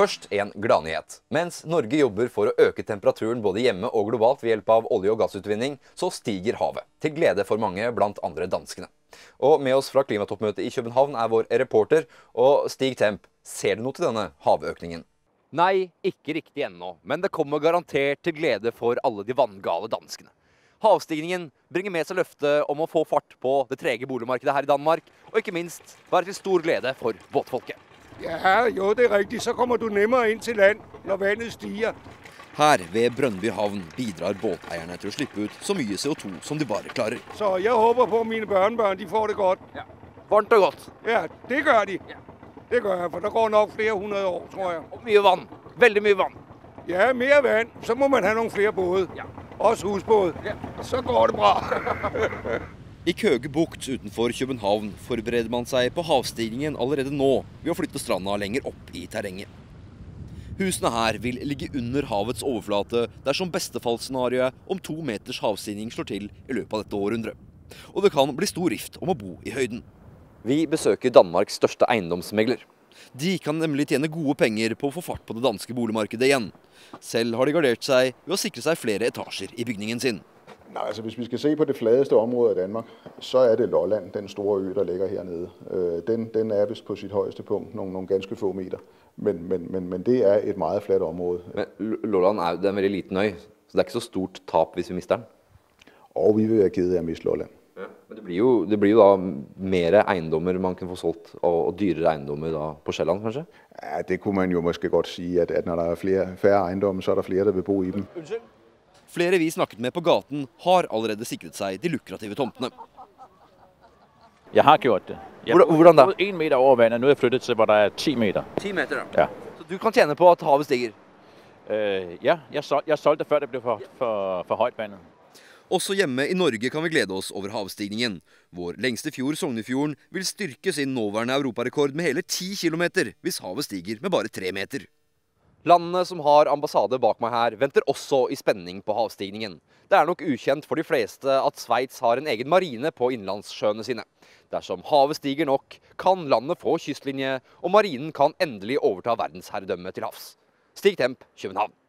Først en gladnyhet. Mens Norge jobber for å øke temperaturen både hjemme og globalt ved hjelp av olje- og gassutvinning, så stiger havet, til glede for mange, blant andre danskene. Og med oss fra klimatoppmøtet i København er vår reporter, og Stig Temp, ser du noe til denne havøkningen? Nei, ikke riktig ennå, men det kommer garantert til glede for alle de vanngale danskene. Havstigningen bringer med seg løftet om å få fart på det trege boligmarkedet her i Danmark, og ikke minst være til stor glede for båtfolket. Ja, jo, det er riktig. Så kommer du nemmere inn til land når vannet stiger. Her ved Brønnbyhavn bidrar båteierne til å slippe ut så mye CO2 som de bare klarer. Så jeg håper på mine børnebørn, de får det godt. Ja. Varmt og godt. Ja, det gør de. Ja. Det gør jeg, for det går nok flere hundre år, tror jeg. Og mye vann. Veldig mye vann. Ja, mer vann. Så må man ha noen flere både. Ja. Også husbåd. Ja. Så går det bra. I Køge bukt utenfor København forbereder man seg på havstigningen allerede nå ved å flytte stranda lenger opp i terrenget. Husene her vil ligge under havets overflate dersom bestefallsscenarioet om 2 meters havstigning slår til i løpet av dette århundret. Og det kan bli stor rift om å bo i høyden. Vi besøker Danmarks største eiendomsmegler. De kan nemlig tjene gode penger på å få fart på det danske boligmarkedet igjen. Selv har de gardert seg ved å sikre seg flere etasjer i bygningen sin. Nej, altså hvis vi skal se på det fladeste område i Danmark, så er det Lolland, den store ø, der ligger hernede. Den er vist på sit højeste punkt, nogle ganske få meter, men det er et meget fladt område. Men Lolland er en veldig liten øy, så det er ikke så stort tap hvis vi mister den? Og vi vil være kede af at miste Lolland. Ja, men det blir jo da mere ejendommer man kan få solgt, og dyrere ejendommer da på Sjælland kanskje? Ja, det kunne man jo måske godt sige, at når der er færre ejendommer, så er der flere, der vil bo i dem. Unnskyld? Flere vi snakket med på gaten har allerede sikret seg de lukrative tomtene. Jeg har gjort det. Hvordan da? 1 meter over vannet, nå har jeg flyttet til hvor der er 10 meter. 10 meter da? Ja. Så du kan tjene på at havet stiger? Ja, jeg solgte før det ble for høyt vannet. Også hjemme i Norge kan vi glede oss over havstigningen. Vår lengste fjord, Sognefjorden, vil styrke sin nåværende europarekord med hele 10 kilometer hvis havet stiger med bare 3 meter. Landene som har ambassade bak meg her venter også i spenning på havstigningen. Det er nok ukjent for de fleste at Sveits har en egen marine på innlandssjøene sine. Dersom havet stiger nok, kan landet få kystlinje, og marinen kan endelig overta verdensherredømmet til havs. Stig Temp, København.